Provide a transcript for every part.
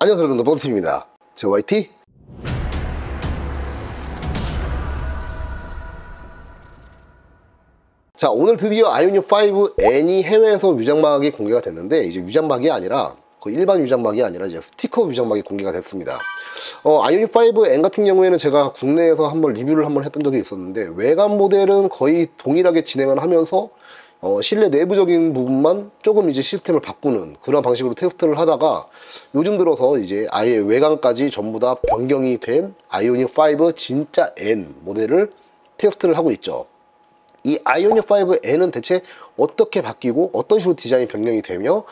안녕하세요 여러분들, 뽀드팀입니다. JYT. 자, 오늘 드디어 아이오닉5N이 해외에서 위장막이 공개가 됐는데, 이제 위장막이 아니라 그 일반 위장막이 아니라 이제 스티커 위장막이 공개가 됐습니다. 아이오닉5N 같은 경우에는 제가 국내에서 한번 리뷰를 했던 적이 있었는데, 외관 모델은 거의 동일하게 진행을 하면서 실내 내부적인 부분만 조금 이제 시스템을 바꾸는 그런 방식으로 테스트를 하다가, 요즘 들어서 이제 아예 외관까지 전부 다 변경이 된 아이오닉5 진짜 N 모델을 테스트를 하고 있죠. 이 아이오닉5N은 대체 어떻게 바뀌고 어떤 식으로 디자인이 변경이 되며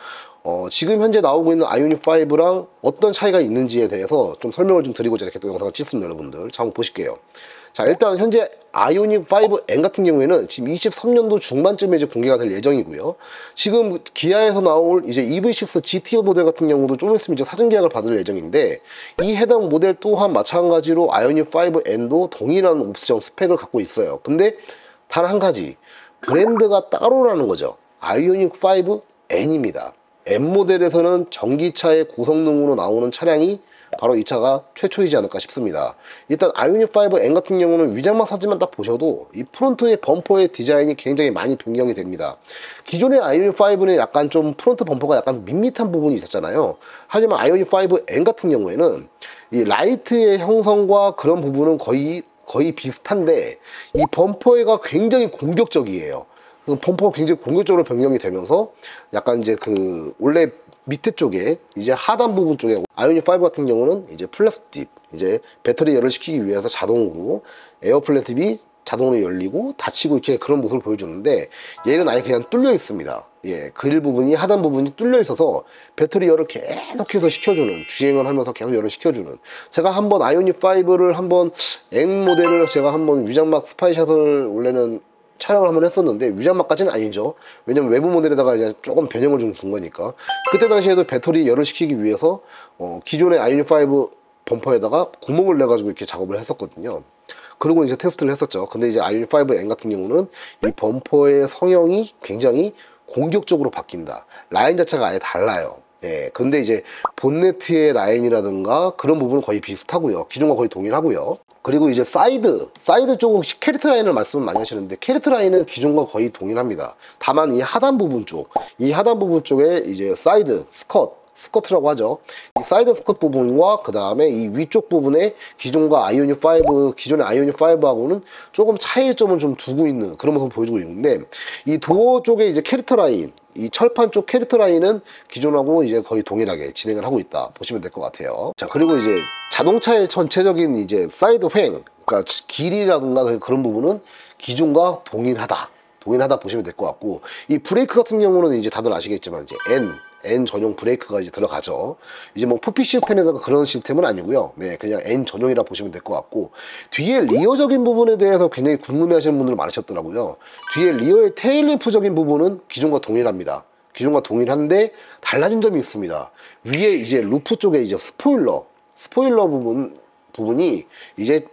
지금 현재 나오고 있는 아이오닉5랑 어떤 차이가 있는지에 대해서 좀 설명을 좀 드리고자 이렇게 또 영상을 찍습니다. 여러분들 자, 한번 보실게요. 자, 일단 현재 아이오닉5N 같은 경우에는 지금 23년도 중반쯤에 이제 공개가 될 예정이고요. 지금 기아에서 나올 이제 EV6 GTO 모델 같은 경우도 좀 있으면 이제 사전 계약을 받을 예정인데, 이 해당 모델 또한 마찬가지로 아이오닉5N도 동일한 옵션 스펙을 갖고 있어요. 근데 단 한 가지, 브랜드가 따로라는 거죠. 아이오닉5N입니다. N 모델에서는 전기차의 고성능으로 나오는 차량이 바로 이 차가 최초이지 않을까 싶습니다. 일단 아이오닉5N 같은 경우는 위장막 사진만 딱 보셔도 이 프론트의 범퍼의 디자인이 굉장히 많이 변경이 됩니다. 기존의 아이오닉5는 약간 좀 프론트 범퍼가 약간 밋밋한 부분이 있었잖아요. 하지만 아이오닉5N 같은 경우에는 이 라이트의 형성과 그런 부분은 거의 비슷한데, 이 범퍼가 굉장히 공격적이에요. 범퍼가 굉장히 공격적으로 변경이 되면서 약간 이제 그 원래 밑에 쪽에 이제 하단 부분 쪽에 아이오닉5 같은 경우는 이제 플래스팁, 이제 배터리 열을 식히기 위해서 자동으로 에어 플래스팁이 자동으로 열리고 닫히고 이렇게 그런 모습을 보여주는데, 얘는 아예 그냥 뚫려 있습니다. 예, 그릴 부분이 하단 부분이 뚫려 있어서 배터리 열을 계속해서 식혀주는, 주행을 하면서 계속 열을 식혀주는. 제가 한번 아이오닉5를 한번 N 모델을 제가 한번 위장막 스파이샷을 원래는 촬영을 한번 했었는데, 위장막까지는 아니죠. 왜냐면 외부 모델에다가 이제 조금 변형을 좀 준 거니까. 그때 당시에도 배터리 열을 식히기 위해서 기존의 아이오닉5 범퍼에다가 구멍을 내가지고 이렇게 작업을 했었거든요. 그리고 이제 테스트를 했었죠. 근데 이제 아이오닉5N 같은 경우는 이 범퍼의 성형이 굉장히 공격적으로 바뀐다. 라인 자체가 아예 달라요. 예, 근데 이제 본네트의 라인이라든가 그런 부분은 거의 비슷하고요. 기존과 거의 동일하고요. 그리고 이제 사이드 쪽은 캐릭터 라인을 말씀을 많이 하시는데, 캐릭터 라인은 기존과 거의 동일합니다. 다만 이 하단 부분 쪽, 이 하단 부분 쪽에 이제 사이드 스커트라고 하죠. 이 사이드 스커트 부분과 그 다음에 이 위쪽 부분에 기존과 아이오닉5, 기존의 아이오닉5하고는 조금 차이점을 좀 두고 있는 그런 모습을 보여주고 있는데, 이 도어 쪽에 이제 캐릭터 라인, 이 철판 쪽 캐릭터 라인은 기존하고 이제 거의 동일하게 진행을 하고 있다 보시면 될 것 같아요. 자, 그리고 이제 자동차의 전체적인 이제 사이드 횡, 그러니까 길이라든가 그런 부분은 기존과 동일하다 보시면 될 것 같고, 이 브레이크 같은 경우는 이제 다들 아시겠지만 이제 N 전용 브레이크가 이제 들어가죠. 이제 뭐 푸피 시스템에다가 그런 시스템은 아니고요. 네, 그냥 N 전용이라 보시면 될 것 같고, 뒤에 리어적인 부분에 대해서 굉장히 궁금해하시는 분들 많으셨더라고요. 뒤에 리어의 테일램프적인 부분은 기존과 동일합니다. 기존과 동일한데 달라진 점이 있습니다. 위에 이제 루프 쪽에 이제 스포일러 부분이 이제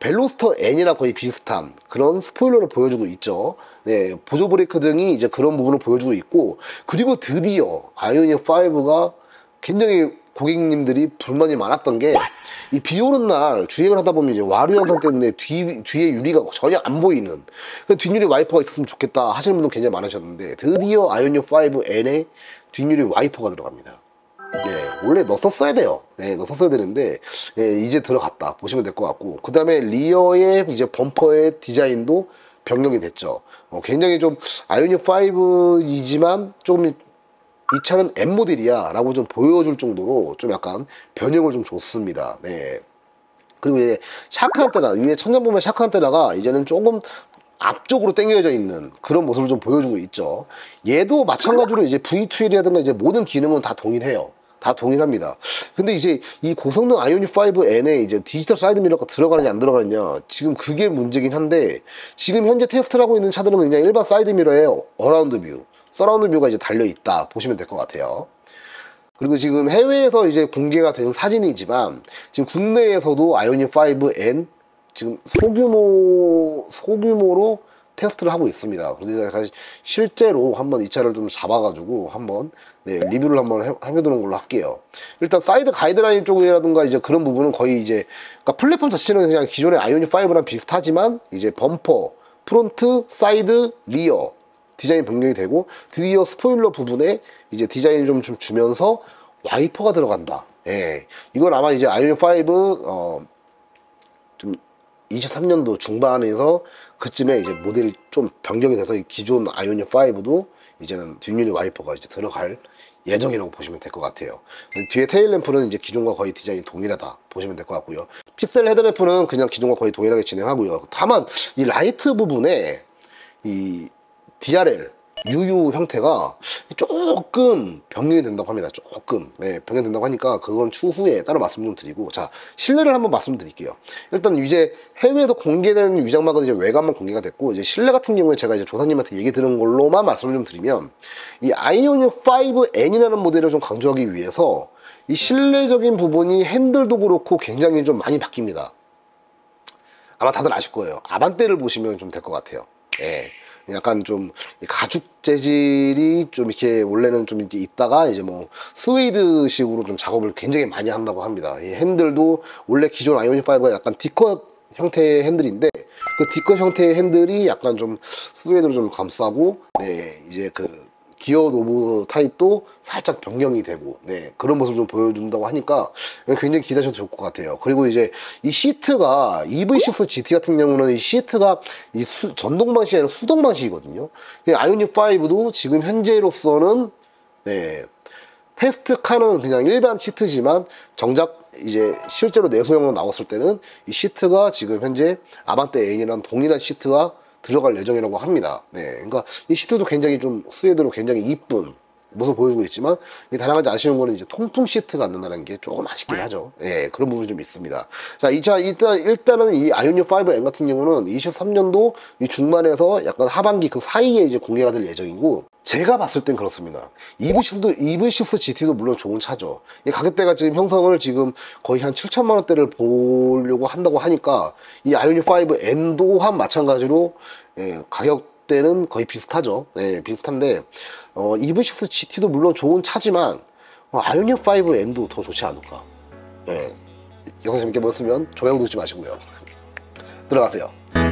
벨로스터 N이랑 거의 비슷한 그런 스포일러를 보여주고 있죠. 네, 보조 브레이크 등이 이제 그런 부분을 보여주고 있고, 그리고 드디어 아이오닉5가 굉장히 고객님들이 불만이 많았던 게, 이 비 오는 날 주행을 하다 보면 이제 와류 현상 때문에 뒤에 유리가 전혀 안 보이는, 뒷유리 와이퍼가 있었으면 좋겠다 하시는 분도 굉장히 많으셨는데, 드디어 아이오닉5N에 뒷유리 와이퍼가 들어갑니다. 예, 원래 넣었어야 돼요. 예, 넣었어야 되는데, 예, 이제 들어갔다 보시면 될 것 같고, 그 다음에 리어의 이제 범퍼의 디자인도 변경이 됐죠. 굉장히 좀 아이오닉5이지만 좀 이 차는 N 모델이야 라고 좀 보여줄 정도로 좀 약간 변형을 좀 줬습니다. 네. 그리고 이제 샤크 안테나, 위에 천장 보면 샤크 안테나가 이제는 조금 앞쪽으로 당겨져 있는 그런 모습을 좀 보여주고 있죠. 얘도 마찬가지로 이제 V2L이라든가 이제 모든 기능은 다 동일해요. 다 동일합니다. 근데 이제 이 고성능 아이오닉5N에 이제 디지털 사이드미러가 들어가느냐 안 들어가느냐, 지금 그게 문제긴 한데, 지금 현재 테스트를 하고 있는 차들은 그냥 일반 사이드미러에 어라운드 뷰, 서라운드 뷰가 이제 달려있다 보시면 될 것 같아요. 그리고 지금 해외에서 이제 공개가 된 사진이지만, 지금 국내에서도 아이오닉5N 지금 소규모로 테스트를 하고 있습니다. 그래서 제가 다시 실제로 한번 이 차를 좀 잡아가지고 한번 리뷰를 한번 해보는 걸로 할게요. 일단 사이드 가이드라인 쪽이라든가 이제 그런 부분은 거의 이제 그러니까 플랫폼 자체는 그냥 기존의 아이오닉5랑 비슷하지만 이제 범퍼, 프론트, 사이드, 리어 디자인 변경이 되고 드디어 스포일러 부분에 이제 디자인을 좀 주면서 와이퍼가 들어간다. 예, 이건 아마 이제 아이오닉5 좀 23년도 중반에서 그쯤에 이제 모델이 좀 변경이 돼서 기존 아이오닉5도 이제는 뒷유리 와이퍼가 이제 들어갈 예정이라고 보시면 될 것 같아요. 뒤에 테일램프는 이제 기존과 거의 디자인이 동일하다 보시면 될 것 같고요. 픽셀 헤드램프는 그냥 기존과 거의 동일하게 진행하고요. 다만 이 라이트 부분에 이 DRL UU 형태가 조금 변경이 된다고 합니다. 조금 변경된다고 하니까 그건 추후에 따로 말씀 좀 드리고, 자 실내를 한번 말씀드릴게요. 일단 이제 해외에서 공개된 위장막은 이제 외관만 공개가 됐고, 이제 실내 같은 경우에 제가 이제 조사님한테 얘기 들은 걸로만 말씀을 좀 드리면, 이 아이오닉5N이라는 모델을 좀 강조하기 위해서 이 실내적인 부분이 핸들도 그렇고 굉장히 좀 많이 바뀝니다. 아마 다들 아실 거예요. 아반떼를 보시면 좀 될 것 같아요. 예. 약간 좀 가죽 재질이 좀 이렇게 원래는 좀 이제 있다가 이제 뭐 스웨이드 식으로 좀 작업을 굉장히 많이 한다고 합니다. 이 핸들도 원래 기존 아이오닉5가 약간 D컷 형태의 핸들인데 그 D컷 형태의 핸들이 약간 좀 스웨이드로 좀 감싸고, 네 이제 그 기어 노브 타입도 살짝 변경이 되고, 네 그런 모습을 좀 보여준다고 하니까 굉장히 기대하셔도 좋을 것 같아요. 그리고 이제 이 시트가 EV6 GT 같은 경우는 이 시트가 이 전동 방식이 아니라 수동 방식이거든요. 아이오닉5도 지금 현재로서는 네 테스트 카는 그냥 일반 시트지만 정작 이제 실제로 내수형으로 나왔을 때는 이 시트가 지금 현재 아반떼 N이랑 동일한 시트가 들어갈 예정이라고 합니다. 네, 그러니까 이 시트도 굉장히 좀 스웨이드로 굉장히 이쁜 모습 보여주고 있지만, 다만 가지 아쉬운 거는 이제 통풍 시트가 안 된다는 게 조금 아쉽긴 하죠. 예, 그런 부분이 좀 있습니다. 자, 이 차 일단은 이 아이오닉5N 같은 경우는 23년도 이 중반에서 약간 하반기 그 사이에 이제 공개가 될 예정이고, 제가 봤을 땐 그렇습니다. EV6 GT도 물론 좋은 차죠. 이 가격대가 지금 형성을 지금 거의 한 7천만 원대를 보려고 한다고 하니까 이 아이오닉5N 또한 마찬가지로 예, 가격 때는 거의 비슷하죠. 네, 비슷한데 EV6 GT도 물론 좋은 차지만 아이오닉5N도 더 좋지 않을까. 네, 영상 재밌게 보셨으면 좋아요, 구독 잊지 마시고요. 들어가세요.